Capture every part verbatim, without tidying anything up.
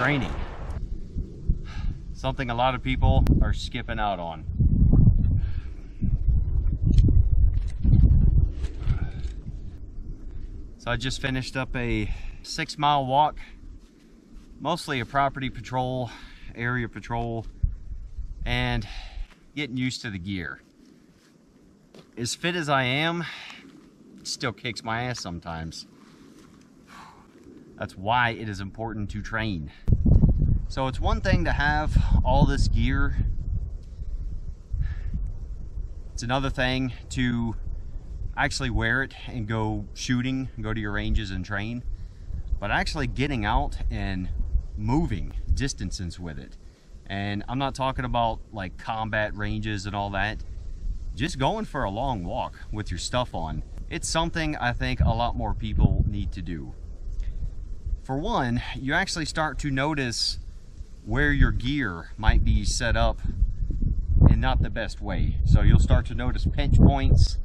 training. Something a lot of people are skipping out on. So I just finished up a six mile walk, mostly a property patrol, area patrol, and getting used to the gear. As fit as I am, it still kicks my ass sometimes. That's why it is important to train. So it's one thing to have all this gear. It's another thing to actually wear it and go shooting, go to your ranges and train. But actually getting out and moving distances with it. And I'm not talking about like combat ranges and all that. Just going for a long walk with your stuff on. It's something I think a lot more people need to do. For one, you actually start to notice where your gear might be set up in not the best way. So you'll start to notice pinch points.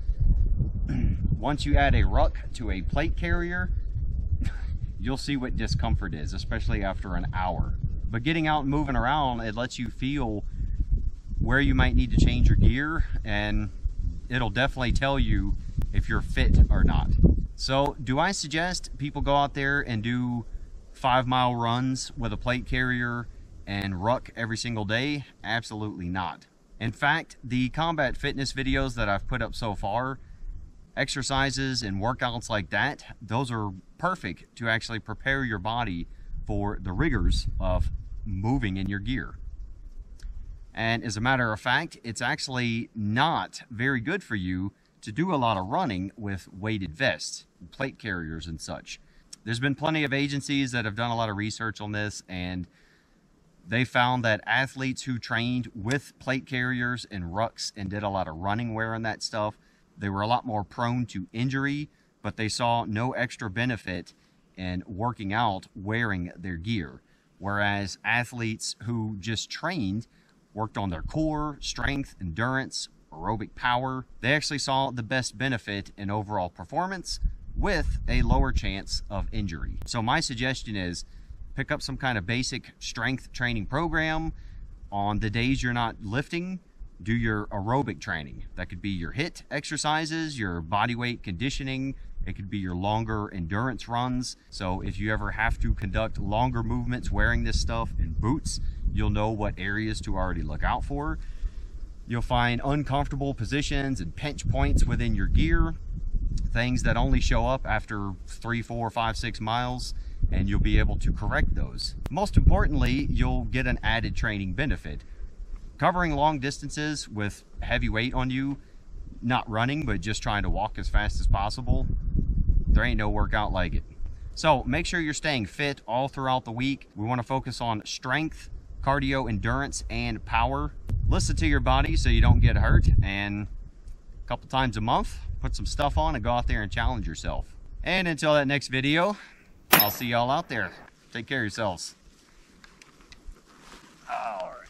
Once you add a ruck to a plate carrier, you'll see what discomfort is, especially after an hour. But getting out and moving around, it lets you feel where you might need to change your gear, and it'll definitely tell you if you're fit or not. So do I suggest people go out there and do five mile runs with a plate carrier and ruck every single day? Absolutely not. In fact, the combat fitness videos that I've put up so far, exercises and workouts like that, those are perfect to actually prepare your body for the rigors of moving in your gear. And as a matter of fact, it's actually not very good for you to do a lot of running with weighted vests, plate carriers and such. There's been plenty of agencies that have done a lot of research on this, and they found that athletes who trained with plate carriers and rucks and did a lot of running wearing that stuff, they were a lot more prone to injury, but they saw no extra benefit in working out wearing their gear. Whereas athletes who just trained, worked on their core, strength, endurance, aerobic power, they actually saw the best benefit in overall performance with a lower chance of injury. So my suggestion is pick up some kind of basic strength training program. On the days you're not lifting, do your aerobic training. That could be your HIIT exercises, your body weight conditioning. It could be your longer endurance runs. So if you ever have to conduct longer movements wearing this stuff in boots, you'll know what areas to already look out for. You'll find uncomfortable positions and pinch points within your gear, things that only show up after three, four, five, six miles, and you'll be able to correct those. Most importantly, you'll get an added training benefit. Covering long distances with heavy weight on you, not running, but just trying to walk as fast as possible, there ain't no workout like it. So make sure you're staying fit all throughout the week. We want to focus on strength, cardio, endurance, and power. Listen to your body so you don't get hurt, and a couple times a month, put some stuff on and go out there and challenge yourself. And until that next video, I'll see y'all out there. Take care of yourselves. All right.